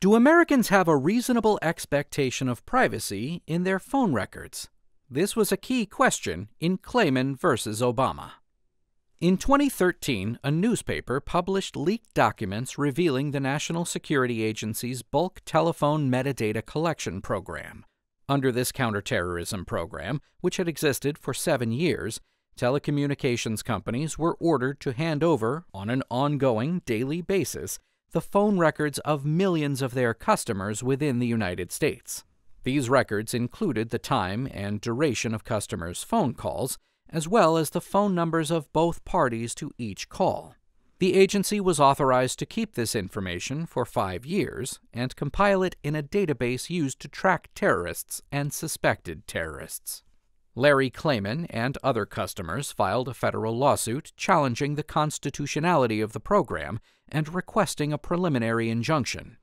Do Americans have a reasonable expectation of privacy in their phone records? This was a key question in Klayman v. Obama. In 2013, a newspaper published leaked documents revealing the National Security Agency's bulk telephone metadata collection program. Under this counterterrorism program, which had existed for 7 years, telecommunications companies were ordered to hand over, on an ongoing daily basis, the phone records of millions of their customers within the United States. These records included the time and duration of customers' phone calls, as well as the phone numbers of both parties to each call. The agency was authorized to keep this information for 5 years and compile it in a database used to track terrorists and suspected terrorists. Larry Klayman and other customers filed a federal lawsuit challenging the constitutionality of the program and requesting a preliminary injunction.